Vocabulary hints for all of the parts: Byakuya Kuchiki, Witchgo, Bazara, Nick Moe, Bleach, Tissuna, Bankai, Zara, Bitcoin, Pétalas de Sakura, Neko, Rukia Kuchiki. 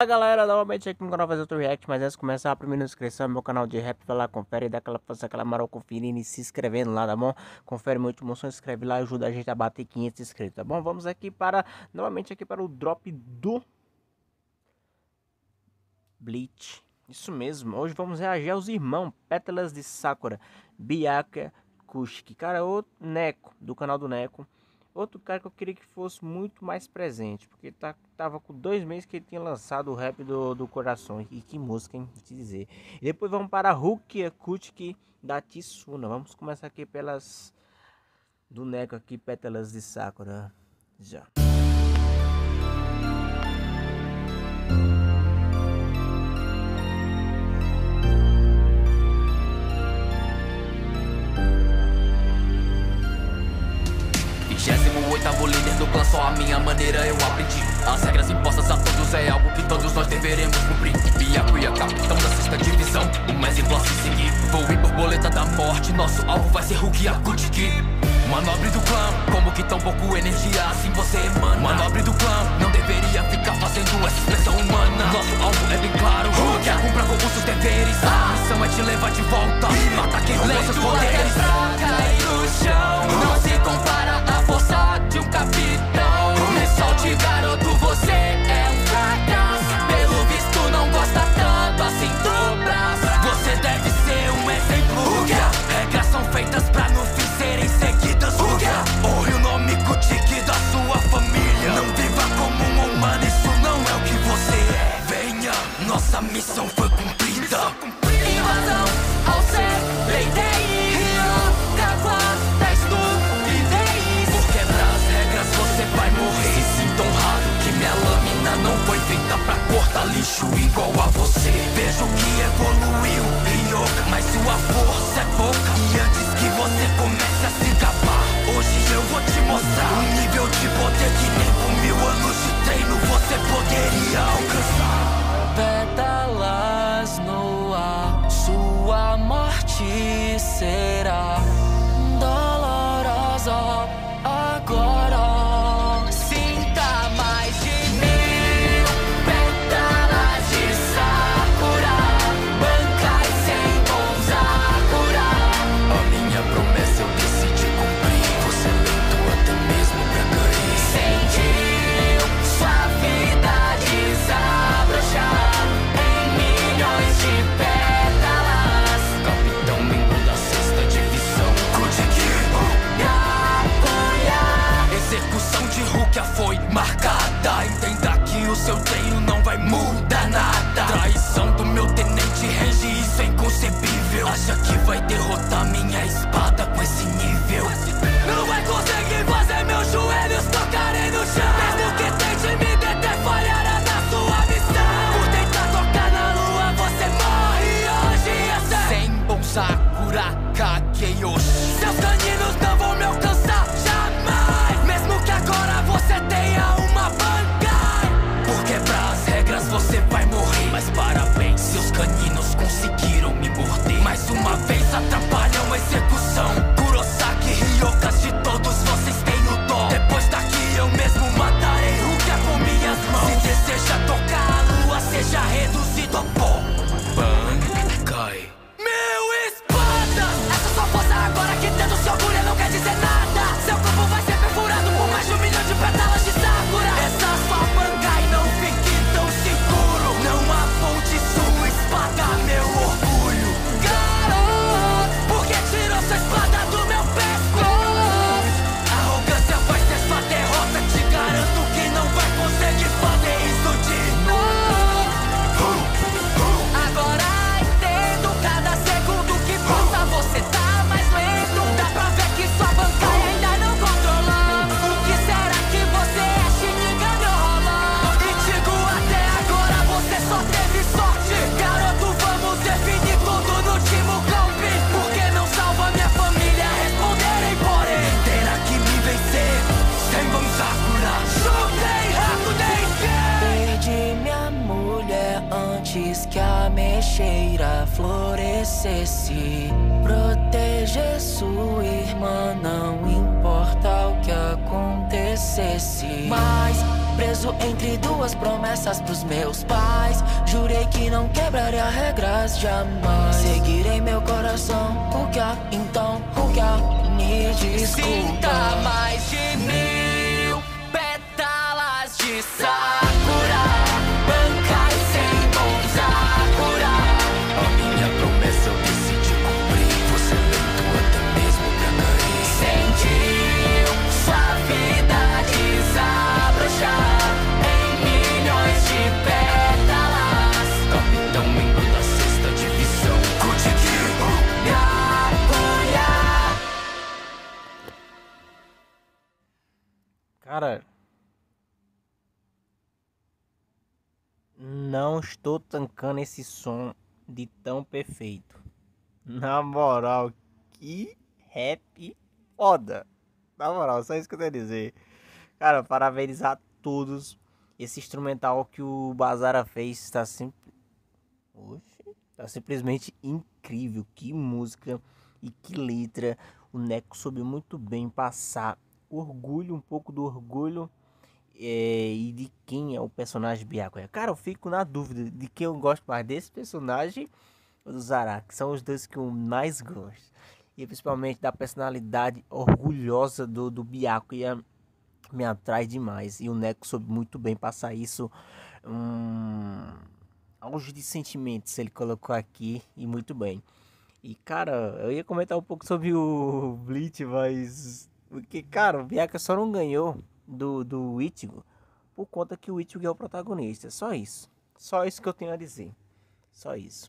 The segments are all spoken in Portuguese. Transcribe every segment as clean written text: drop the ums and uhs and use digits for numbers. Fala galera, novamente aqui no canal fazer outro react, mas antes de começar, primeiro inscrição no meu canal de rap, vai lá, confere, dá aquela força, aquela moral conferindo e se inscrevendo lá, tá bom? Confere meu último som, inscreve lá, ajuda a gente a bater 500 inscritos, tá bom? Vamos aqui para, novamente aqui para o drop do Bleach, isso mesmo, hoje vamos reagir aos irmãos Pétalas de Sakura, Byakuya Kuchiki, cara, o Neko, do canal do Neko. Outro cara que eu queria que fosse muito mais presente, porque tava com 2 meses que ele tinha lançado o rap do coração. E que música, hein? Vou te dizer. E depois vamos para a Rukia Kuchiki da Tissuna. Vamos começar aqui pelas do Neko aqui, Pétalas de Sakura. Já. Oitavo líder do clã, só a minha maneira eu aprendi. As regras impostas a todos é algo que todos nós deveremos cumprir. Byakuya, capitão da 6ª divisão, um exemplo a se seguir. Vou ir borboleta da morte, nosso alvo vai ser Rukia Kuchiki. Manobre do clã, como que tão pouco energia assim você emana. Manobre do clã, não deveria ficar fazendo essa expressão humana. Nosso alvo é bem claro, Rukia, cumpra com os seus deveres. A missão é te levar de volta, mata quem lê seus poderes. Nossa missão foi cumprida. Invasão ao ser lei dei, acaba da estupidez. Por quebrar as regras você vai morrer. Se sinto honrado que minha lâmina não foi feita pra cortar lixo igual a você. Vejo que evoluiu, criou, mas sua força é pouca. E antes que você comece a se gabar, hoje eu vou te mostrar um nível de poder que nem com 1000 anos de treino você poderia alcançar. Pétalas no ar, sua morte será dolorosa agora. Sinta mais de mim, pétalas de Sakura, bancai sem Bazara. A minha promessa eu decidi cumprir, você lutou até mesmo pra cair. Sentiu sua vida desabrochar. Foi marcada, entenda que o seu treino não vai mudar nada. Traição do meu tenente Regi, isso é inconcebível. Acha que vai derrotar minha espada com esse nível? Não vai conseguir fazer meus joelhos tocarem no chão. Mesmo que tente me deter, falhará na sua missão. Por tentar tocar na lua, você morre hoje até sem bom Sakura Kakeyoshi. Seus caninos não vão me alcançar jamais, mesmo que agora você tenha uma bancada. Por quebrar as regras você vai morrer, mas parabéns, seus caninos conseguiram me morder. Mais uma vez atrapalham a execução. Kurosaki, Ryokas, de todos vocês tenho dó. Depois daqui eu mesmo matarei Rukia com minhas mãos. Se deseja tocar a lua, seja reduzido a pó. Bankai. Meu espada! Essa sua força agora que dentro do seu orgulho não quer dizer nada. Seu corpo vai ser perfurado por mais de 1 milhão de pétalas de Sakura. Essa sua Bankai, não fique tão seguro. Não aponte sua espada, meu orgulho. Garoto, por que tirou sua espada do meu pescoço? Arrogância vai ser sua derrota. Te garanto que não vai conseguir fazer isso de novo. Agora entendo cada segundo que passa, você tá mais lento. Dá pra ver que sua Bankai ainda não controla. O que será que você acha que ganhou rola? E digo, até agora você só teve sorte. Garoto, vamos definir tudo no último golpe. Por que não salva minha família? Responderei por ele. Terá que me vencer sem bom Sakura. Chutei rápido em perdi minha mulher antes que a mexeira florescesse. Proteger sua irmã, não importa o que acontecesse. Mas Preso entre duas promessas pros meus pais. Jurei que não quebraria regras jamais. Seguirei meu coração. Rukia, então Rukia, me desculpa. Sinta mais de 1000 pétalas de sakura. Bancai sem bom sakura. A minha promessa eu decidi cumprir. Você lutou até mesmo pra cair. Sentiu sua vida desabrochar. Cara, não estou tancando esse som de tão perfeito. Na moral, que rap foda. Na moral, só isso que eu tenho a dizer. Cara, parabenizar a todos. Esse instrumental que o Bazara fez está simplesmente incrível. Que música e que letra. O Neko soube muito bem passar orgulho, um pouco do orgulho e de quem é o personagem Byakuya. Cara, eu fico na dúvida de quem eu gosto mais, desse personagem ou do Zara, que são os dois que eu mais gosto. E principalmente da personalidade orgulhosa do Byakuya me atrai demais. E o Neko soube muito bem passar isso. Auge de sentimentos ele colocou aqui e muito bem. E cara, eu ia comentar um pouco sobre o Bleach, mas... porque, cara, o Byakuya só não ganhou do Witchgo por conta que o Witchgo é o protagonista. Só isso. Só isso que eu tenho a dizer. Só isso.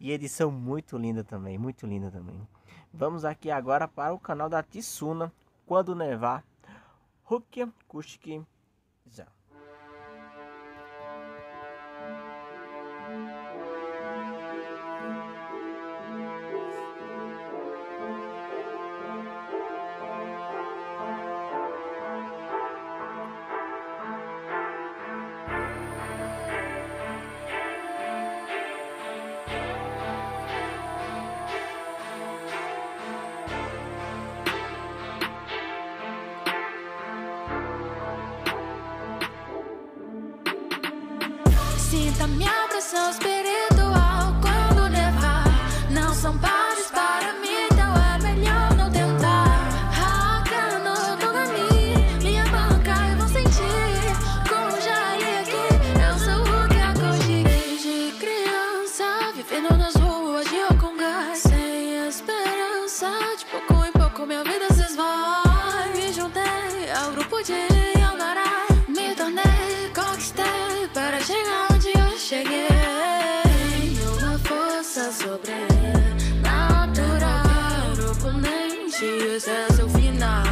E edição muito linda também. Muito linda também. Vamos aqui agora para o canal da Tissuna. Quando nevar. Rukia Kuchiki. Já. Sinta minha pressão espiritual quando nevar. Não são pares para mim, então é melhor não tentar. Haka no Kogami, minha banca eu vou sentir. Como já ia aqui, eu sou Rukia Kuchiki. Desde criança, vivendo nas ruas de Okungai. Sem esperança, de pouco em pouco minha vida se esvai. Me juntei ao grupo de Zara. Me tornei, conquistei para chegar. Cheguei, tenho uma força sobrenatural. O oponente, esse é seu final.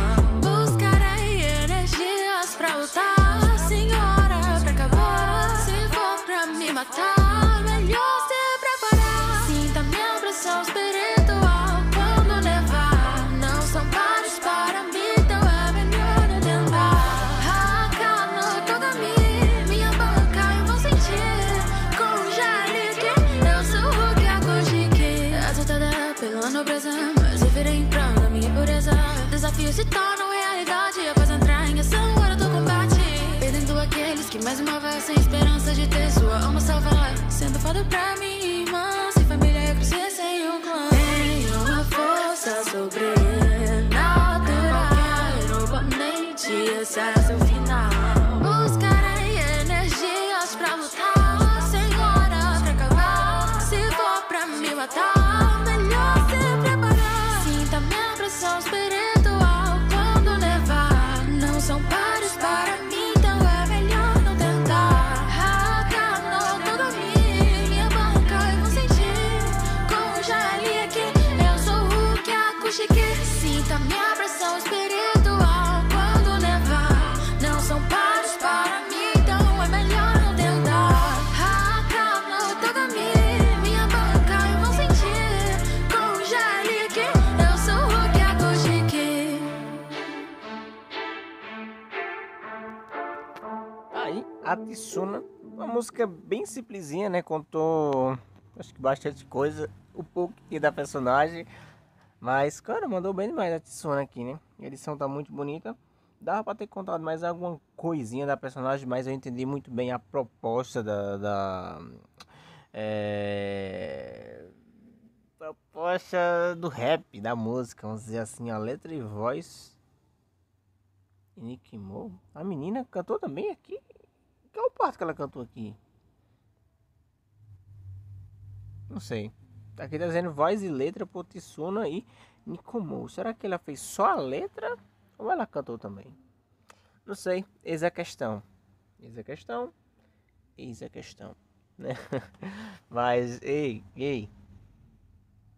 Buscarei energias pra lutar, senhora, pra acabar. Se for pra me matar, melhor se preparar. Sinta minha pressão espiritual quando nevar. Não são pares para mim. Mas eu virei em prol da minha pureza. Desafios se tornam realidade após entrar em ação, hora do combate. Perdendo aqueles que mais uma vez sem esperança de ter sua alma salvar. Sendo foda pra minha irmã, sem família eu cresci sem um clã. Tenho uma força sobrenatural. Qualquer oponente, esse é seu final. Buscarei energias pra lutar, sem hora pra acabar. Se for pra me matar, espiritual quando nevar. Não são pares para mim, então é melhor não tentar. Haka no Kogami, minha banca eu vou sentir. Como já li aqui, eu sou Rukia Kuchiki. Sinta minha pressão espiritual quando nevar. Não são pares para mim, então é melhor não tentar. Haka no Kogami, minha banca eu vou sentir. Como já li aqui, eu sou Rukia. Aí, a Tissuna, uma música bem simplesinha, né? Contou, acho que bastante coisa, o pouco que da personagem. Mas, cara, mandou bem demais a Tissuna aqui, né? A edição tá muito bonita. Dava pra ter contado mais alguma coisinha da personagem, mas eu entendi muito bem a proposta proposta do rap, da música, vamos dizer assim, a letra e voz. E Nick Moe. A menina cantou também aqui? Qual parte que ela cantou aqui? Não sei. Aqui tá dizendo voz e letra por Tissuna e Nick Moe. Será que ela fez só a letra? Ou ela cantou também? Não sei. Eis a questão. Eis a questão. Eis a questão. Né? Mas, ei.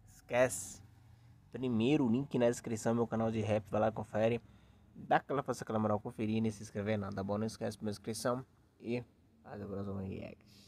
Esquece. Primeiro o link na descrição do meu canal de rap. Vai lá, confere. Dá aquela força, aquela moral, conferir e se inscrever. Não, tá bom? Não esquece da minha inscrição. E até o próximo react.